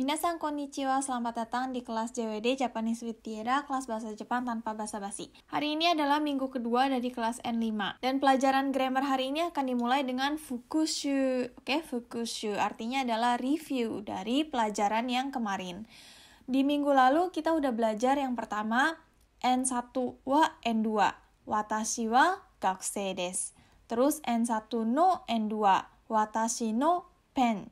Minasan konnichiwa, selamat datang di kelas JWD Japanese with Diera, kelas bahasa Jepang tanpa basa-basi. Hari ini adalah minggu kedua dari kelas N5, dan pelajaran grammar hari ini akan dimulai dengan Fukushu. Oke, Fukushu artinya adalah review dari pelajaran yang kemarin. Di minggu lalu kita udah belajar yang pertama N1 wa N2, watashi wa gakusei desu. Terus N1 no N2, watashi no pen.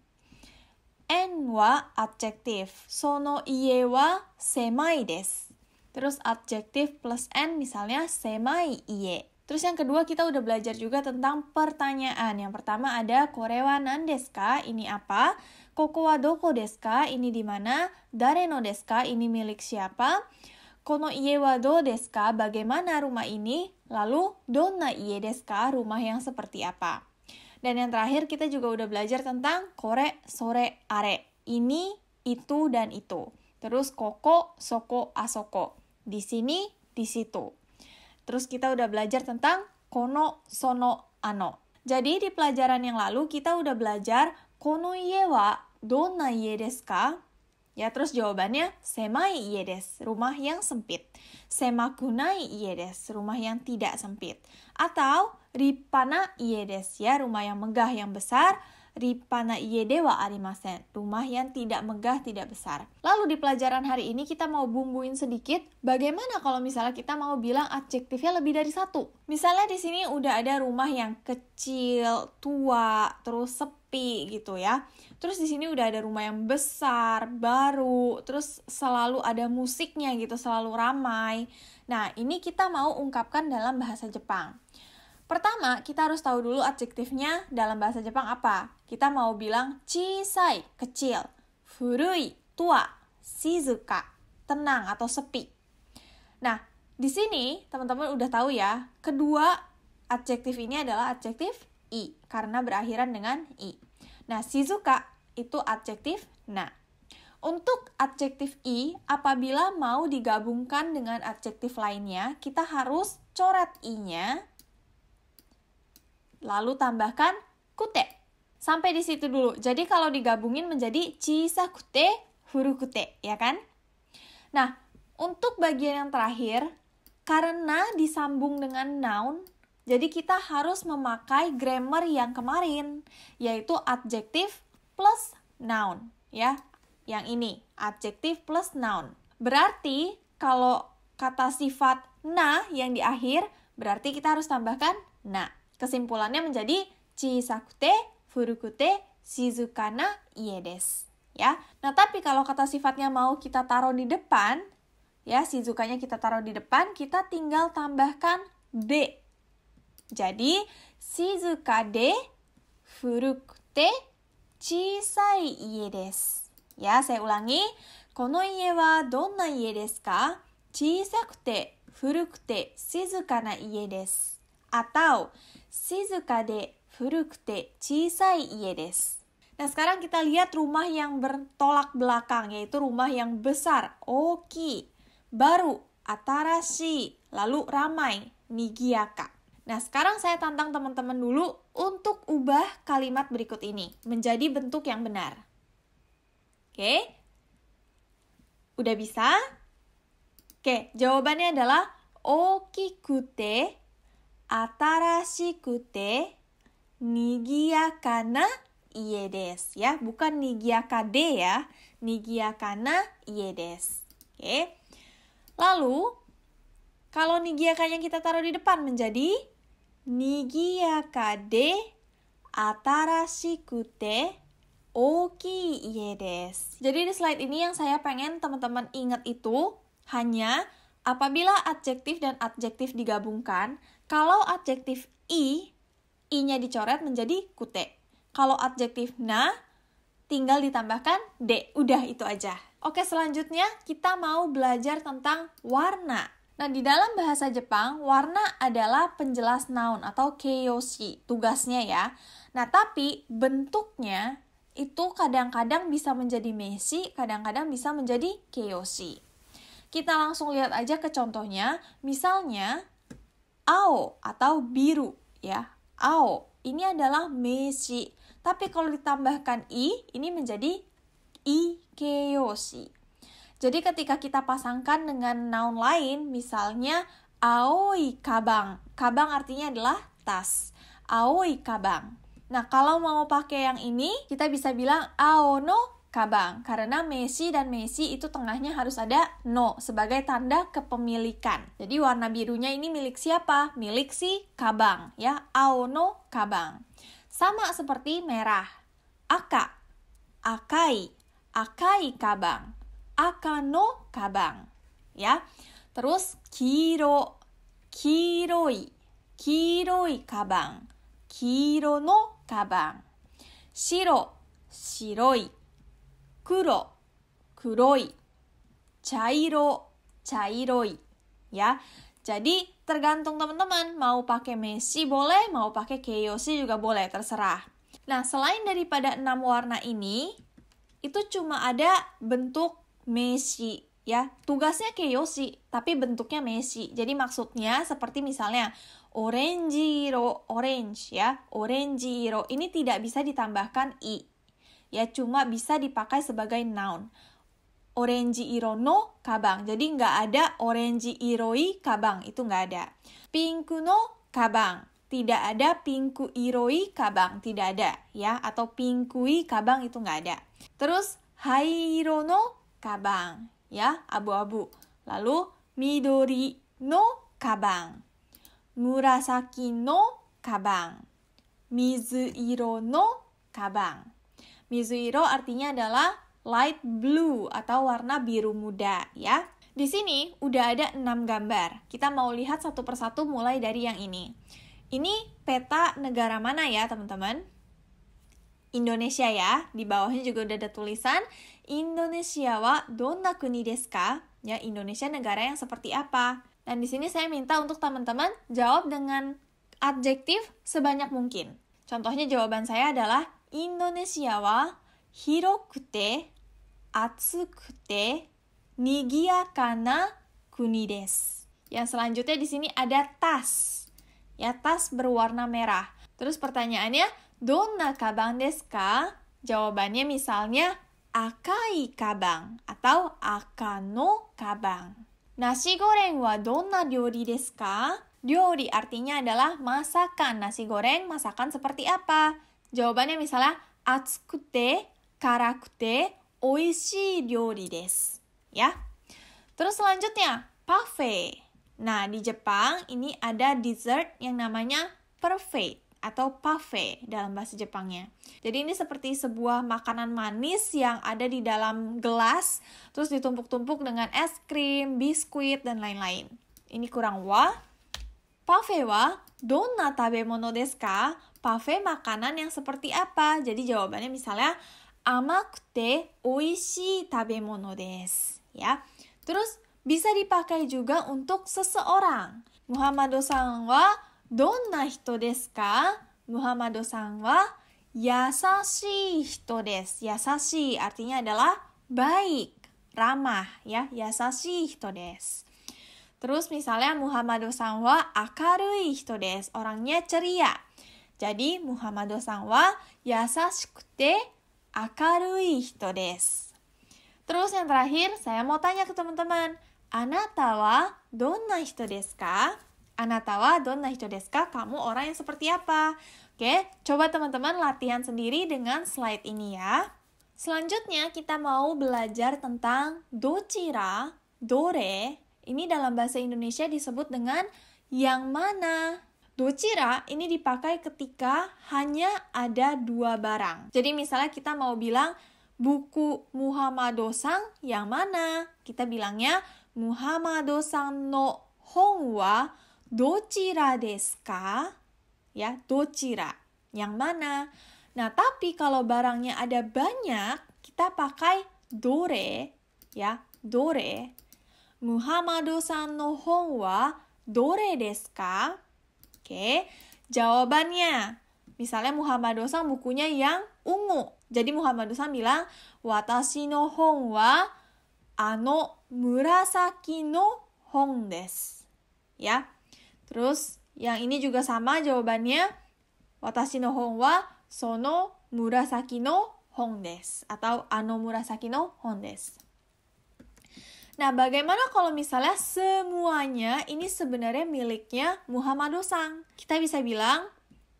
N wa adjektif, sono ie wa semai desu. Terus adjektif plus N misalnya semai ie. Terus yang kedua kita udah belajar juga tentang pertanyaan. Yang pertama ada kore wa nan desu ka, ini apa? Koko wa doko desu ka, ini di mana? Dare no desu ka, ini milik siapa? Kono ie wa do desu ka, bagaimana rumah ini? Lalu donna ie desu ka, rumah yang seperti apa? Dan yang terakhir kita juga udah belajar tentang kore, sore, are. Ini, itu, dan itu. Terus koko, soko, asoko. Di sini, di situ. Terus kita udah belajar tentang kono, sono, ano. Jadi di pelajaran yang lalu kita udah belajar kono ie wa donna ie desu ka? Ya terus jawabannya semai ie desu, rumah yang sempit. Semakunai ie desu, rumah yang tidak sempit. Atau ripana ie desu, ya rumah yang megah yang besar. Ripana ie de wa arimasen, rumah yang tidak megah tidak besar. Lalu di pelajaran hari ini kita mau bumbuin sedikit bagaimana kalau misalnya kita mau bilang adjektifnya lebih dari satu. Misalnya di sini udah ada rumah yang kecil, tua, terus sepi gitu ya. Terus di sini udah ada rumah yang besar, baru, terus selalu ada musiknya gitu, selalu ramai. Nah, ini kita mau ungkapkan dalam bahasa Jepang. Pertama, kita harus tahu dulu adjektifnya dalam bahasa Jepang apa. Kita mau bilang chisai, kecil, furui, tua, shizuka, tenang atau sepi. Nah, di sini teman-teman udah tahu ya, kedua adjektif ini adalah adjektif i karena berakhiran dengan i. Nah, shizuka itu adjektif na. Untuk adjektif i, apabila mau digabungkan dengan adjektif lainnya, kita harus coret i-nya, lalu tambahkan kute. Sampai di situ dulu. Jadi kalau digabungin menjadi chisakute, furukute, ya kan? Nah, untuk bagian yang terakhir, karena disambung dengan noun, jadi kita harus memakai grammar yang kemarin, yaitu adjektif plus noun, ya. Yang ini, adjektif plus noun. Berarti kalau kata sifat na yang di akhir, berarti kita harus tambahkan na. Kesimpulannya menjadi chisakute, furukute, shizuka na ie desu, ya. Nah, tapi kalau kata sifatnya mau kita taruh di depan, ya, shizukanya kita taruh di depan, kita tinggal tambahkan de. Jadi, shizuka de, furukute, chisai ie desu. Ya, saya ulangi. Kono ie wa donna ie desu ka? Chisakute, furukute, shizuka na ie desu. Atau, shizuka de, furukute, chisai ie desu. Nah, sekarang kita lihat rumah yang bertolak belakang, yaitu rumah yang besar, oki, baru, atarashi, lalu ramai, nigiyaka. Nah, sekarang saya tantang teman-teman dulu untuk ubah kalimat berikut ini menjadi bentuk yang benar. Oke? Udah bisa? Oke, jawabannya adalah okikute, atarashikute, nigiyaka na ie desu. Ya, bukan nigiyaka de ya, nigiyaka na ie desu. Oke? Lalu, kalau nigiyakanya kita taruh di depan menjadi nigiyaka de atarashikute oki ie desu. Jadi di slide ini yang saya pengen teman-teman ingat itu hanya apabila adjektif dan adjektif digabungkan, kalau adjektif i, i-nya dicoret menjadi kute. Kalau adjektif na, tinggal ditambahkan de. Udah itu aja. Oke, selanjutnya kita mau belajar tentang warna. Nah, di dalam bahasa Jepang, warna adalah penjelas noun atau keiyoshi, tugasnya ya. Nah, tapi bentuknya itu kadang-kadang bisa menjadi meishi, kadang-kadang bisa menjadi keiyoshi. Kita langsung lihat aja ke contohnya. Misalnya, ao atau biru ya. Ao, ini adalah meishi. Tapi kalau ditambahkan i, ini menjadi I keyoshi. Jadi ketika kita pasangkan dengan noun lain, misalnya aoi kabang. Kabang artinya adalah tas. Aoi kabang. Nah, kalau mau pakai yang ini, kita bisa bilang ao no kabang. Karena meshi dan meshi itu tengahnya harus ada no sebagai tanda kepemilikan. Jadi warna birunya ini milik siapa? Milik si kabang, ya. Ao no kabang. Sama seperti merah. Aka. Akai. Akai kabang. Aka no kabang, ya. Terus kiro, kiroi, kiroi kabang, kiro no kabang. Shiro, shiroi. Kuro, kuroi. Chairo, chairoi, ya. Jadi tergantung teman-teman mau pakai meshi boleh, mau pakai keyoshi juga boleh, terserah. Nah, selain daripada 6 warna ini, itu cuma ada bentuk meshi, ya. Tugasnya keyoshi, tapi bentuknya meshi. Jadi maksudnya seperti misalnya orange, ya. Orange, ini tidak bisa ditambahkan i. Ya, cuma bisa dipakai sebagai noun. Orange iro no kabang. Jadi nggak ada orange iroi kabang, itu nggak ada. Pinku no kabang. Tidak ada pinku iroi kabang, tidak ada, ya. Atau pinkui kabang, itu nggak ada. Terus hairo no kabang, ya, abu-abu. Lalu midori no kabang, murasaki no kabang, mizuiro no kabang. Mizuiro artinya adalah light blue atau warna biru muda, ya. Di sini udah ada 6 gambar. Kita mau lihat satu persatu mulai dari yang ini. Ini peta negara mana ya, teman-teman? Indonesia ya, di bawahnya juga udah ada tulisan Indonesia wa donna kuni desu ka? Ya, Indonesia negara yang seperti apa? Dan di sini saya minta untuk teman-teman jawab dengan adjektif sebanyak mungkin. Contohnya jawaban saya adalah Indonesia wa hirokute, atsukute, nigiyakana kuni desu. Yang selanjutnya di sini ada tas. Ya, tas berwarna merah. Terus pertanyaannya donna kabang desu ka? Jawabannya misalnya akai kabang atau aka no kabang. Nasi goreng wa donna ryori desu ka? Ryori artinya adalah masakan. Nasi goreng masakan seperti apa? Jawabannya misalnya atsukute, karakute, oishii ryori desu. Ya. Terus selanjutnya parfait. Nah, di Jepang ini ada dessert yang namanya parfait atau parfait dalam bahasa Jepangnya. Jadi ini seperti sebuah makanan manis yang ada di dalam gelas, terus ditumpuk-tumpuk dengan es krim, biskuit, dan lain-lain. Ini kurang wa. Parfait wa donna tabemono desu ka? Parfait makanan yang seperti apa? Jadi jawabannya misalnya amakute oishii tabemono desu, ya. Terus bisa dipakai juga untuk seseorang. Muhammad-san wa donna hito desu ka? Muhammad-san wa yasashii hito desu. Yasashii artinya adalah baik, ramah, ya. Yasashii hito desu. Terus misalnya Muhammad-san wa akarui hito desu. Orangnya ceria. Jadi Muhammad-san wa yasashikute akarui hito desu. Terus yang terakhir saya mau tanya ke teman-teman. Anata wa donna hito desu ka? Anata wa donna hito desu ka? Kamu orang yang seperti apa? Oke, coba teman-teman latihan sendiri dengan slide ini ya. Selanjutnya kita mau belajar tentang dochira, dore. Ini dalam bahasa Indonesia disebut dengan yang mana. Dochira ini dipakai ketika hanya ada 2 barang. Jadi misalnya kita mau bilang buku Muhammad-san yang mana? Kita bilangnya Muhammad-san no hon wa dochira desu ka? Ya, dochira, yang mana? Nah, tapi kalau barangnya ada banyak, kita pakai dore, ya, dore. Muhammad-san no hon wa dore desu ka? Oke, jawabannya. Misalnya Muhammad-san bukunya yang ungu. Jadi Muhammad-san bilang watashi no hon wa ano murasaki no hon desu. Ya. Terus yang ini juga sama jawabannya. Watashi no hon wa sono murasaki no hon desu atau ano murasaki no hon desu. Nah, bagaimana kalau misalnya semuanya ini sebenarnya miliknya Muhammad-san? Kita bisa bilang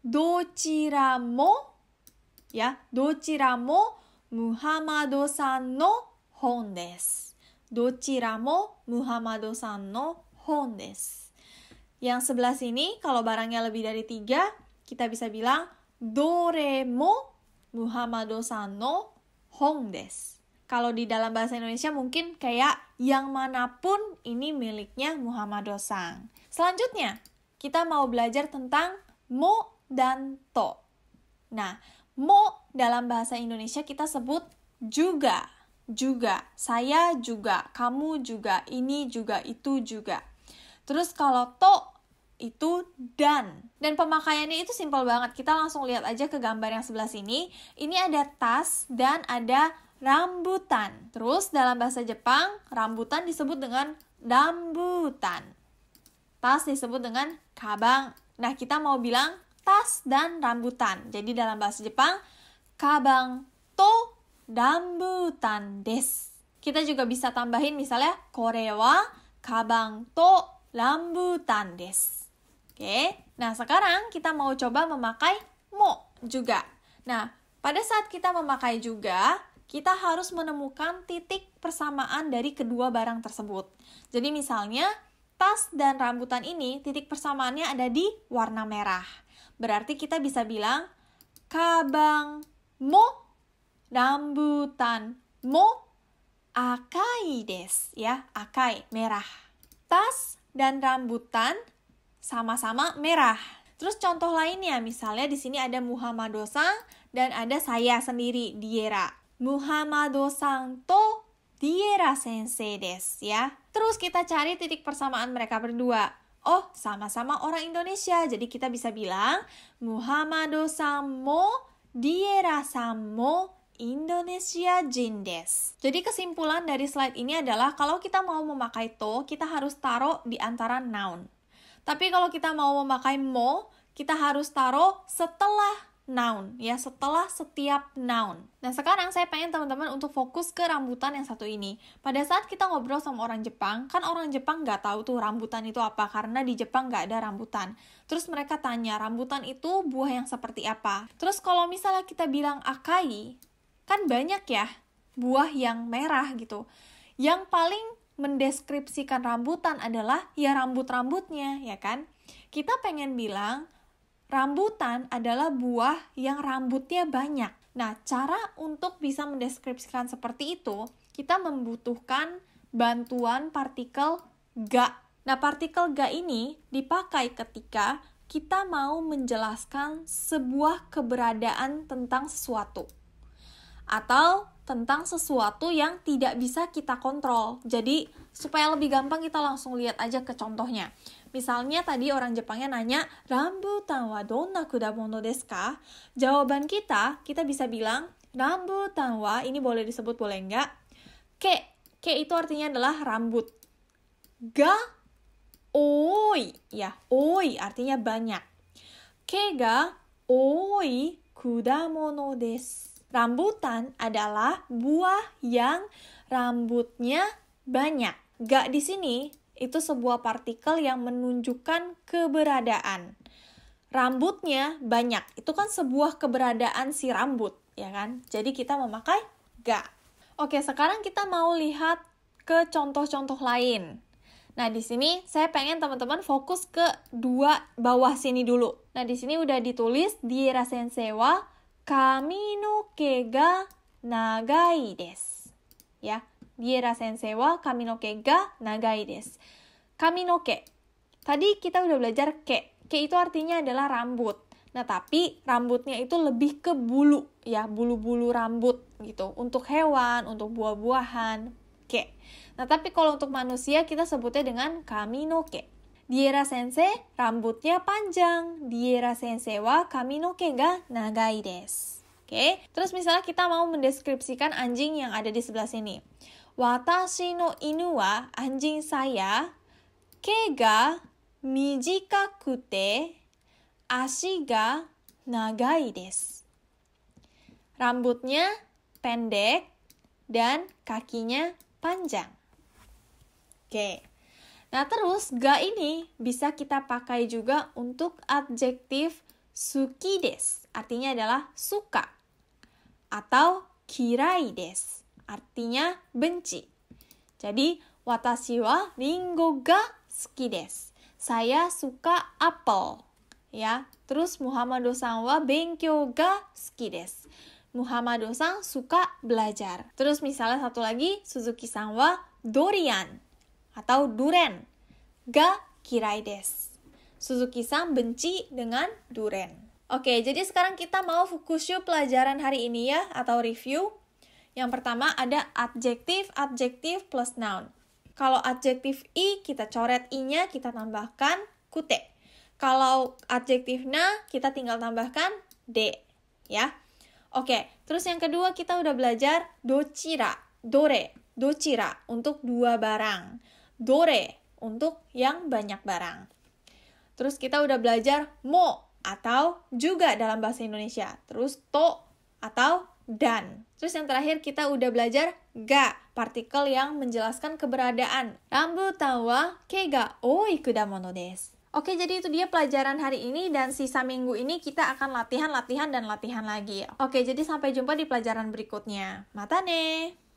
dochiramo ya, dochiramo Muhammad-san no hon desu. Dochiramo Muhammad-san no hon desu. Yang sebelah sini kalau barangnya lebih dari 3, kita bisa bilang doremo Muhammad-san no hon desu. Kalau di dalam bahasa Indonesia mungkin kayak yang manapun ini miliknya Muhammad-san. Selanjutnya, kita mau belajar tentang mo dan to. Nah, mo dalam bahasa Indonesia kita sebut juga, juga, saya juga, kamu juga, ini juga, itu juga. Terus kalau to itu dan. Dan pemakaiannya itu simpel banget. Kita langsung lihat aja ke gambar yang sebelah sini. Ini ada tas dan ada rambutan. Terus dalam bahasa Jepang, rambutan disebut dengan rambutan. Tas disebut dengan kabang. Nah, kita mau bilang tas dan rambutan. Jadi dalam bahasa Jepang, kabang to rambutan desu. Kita juga bisa tambahin misalnya kore wa kabang to rambutan desu. Oke. Nah, sekarang kita mau coba memakai mo juga. Nah, pada saat kita memakai juga, kita harus menemukan titik persamaan dari kedua barang tersebut. Jadi misalnya, tas dan rambutan ini titik persamaannya ada di warna merah. Berarti kita bisa bilang, kabang mo, rambutan mo, akai desu. Ya, akai, merah. Tas dan rambutan sama-sama merah. Terus contoh lainnya, misalnya di sini ada Muhammad-san dan ada saya sendiri, Diera. Muhammad-san to Diera-sensei desu ya. Terus kita cari titik persamaan mereka berdua. Oh, sama-sama orang Indonesia. Jadi kita bisa bilang Muhammad-san mo Diera-san mo Indonesia jin desu. Jadi kesimpulan dari slide ini adalah kalau kita mau memakai to, kita harus taruh di antara noun. Tapi kalau kita mau memakai mo, kita harus taruh setelah noun, ya, setelah setiap noun. Nah, sekarang saya pengen teman-teman untuk fokus ke rambutan yang satu ini. Pada saat kita ngobrol sama orang Jepang, kan orang Jepang nggak tahu tuh rambutan itu apa, karena di Jepang nggak ada rambutan. Terus mereka tanya, rambutan itu buah yang seperti apa? Terus kalau misalnya kita bilang akai, kan banyak ya, buah yang merah gitu. Yang paling mendeskripsikan rambutan adalah ya rambut-rambutnya, ya kan? Kita pengen bilang, rambutan adalah buah yang rambutnya banyak. Nah, cara untuk bisa mendeskripsikan seperti itu, kita membutuhkan bantuan partikel ga. Nah, partikel ga ini dipakai ketika kita mau menjelaskan sebuah keberadaan tentang sesuatu. Atau tentang sesuatu yang tidak bisa kita kontrol. Jadi, supaya lebih gampang kita langsung lihat aja ke contohnya. Misalnya tadi orang Jepangnya nanya, rambutan wa donna kudamono desu ka? Jawaban kita bisa bilang, rambutan wa, ini boleh disebut boleh enggak? Ke itu artinya adalah rambut. Ga, oi, ya, oi artinya banyak. Ke ga, oi kudamono desu. Rambutan adalah buah yang rambutnya banyak. Ga di sini itu sebuah partikel yang menunjukkan keberadaan. Rambutnya banyak, itu kan sebuah keberadaan si rambut, ya kan? Jadi kita memakai ga. Oke, sekarang kita mau lihat ke contoh-contoh lain. Nah, di sini saya pengen teman-teman fokus ke dua bawah sini dulu. Nah, di sini udah ditulis Diera-sensei wa kami no ke ga nagai desu. Ya. Diera-sensei wa kami no ke ga nagai desu. Kami no ke. Tadi kita udah belajar ke. Ke itu artinya adalah rambut. Nah, tapi rambutnya itu lebih ke bulu. Ya, bulu-bulu rambut gitu. Untuk hewan, untuk buah-buahan. Ke. Nah, tapi kalau untuk manusia kita sebutnya dengan kami no ke. Diera-sensei rambutnya panjang. Diera-sensei wa kami no ke ga nagai desu. Oke. Terus misalnya kita mau mendeskripsikan anjing yang ada di sebelah sini. Watashi no inu wa, anjing saya, ke ga mijikakute, ashi ga nagai desu. Rambutnya pendek dan kakinya panjang. Oke. Nah, terus ga ini bisa kita pakai juga untuk adjektif suki desu, artinya adalah suka, atau kirai desu, artinya benci. Jadi, watashi wa ringo ga suki desu. Saya suka apel. Ya, terus Muhammad-san wa benkyou ga suki desu. Muhammad-san suka belajar. Terus misalnya satu lagi, Suzuki-san wa dorian atau duren ga kirai desu. Suzuki-san benci dengan duren. Oke, jadi sekarang kita mau Fukushu pelajaran hari ini ya, atau review. Yang pertama ada adjektif, adjektif plus noun. Kalau adjektif i, kita coret i-nya, kita tambahkan kute. Kalau adjektif na, kita tinggal tambahkan de, ya. Oke, terus yang kedua kita udah belajar dochira, dore, dochira untuk dua barang. Dore untuk yang banyak barang. Terus kita udah belajar mo atau juga dalam bahasa Indonesia. Terus to atau dan. Terus yang terakhir kita udah belajar ga, partikel yang menjelaskan keberadaan. Rambutan wa ke ga oi kudamono desu. Oke, jadi itu dia pelajaran hari ini, dan sisa minggu ini kita akan latihan, latihan, dan latihan lagi. Oke, jadi sampai jumpa di pelajaran berikutnya. Mata ne!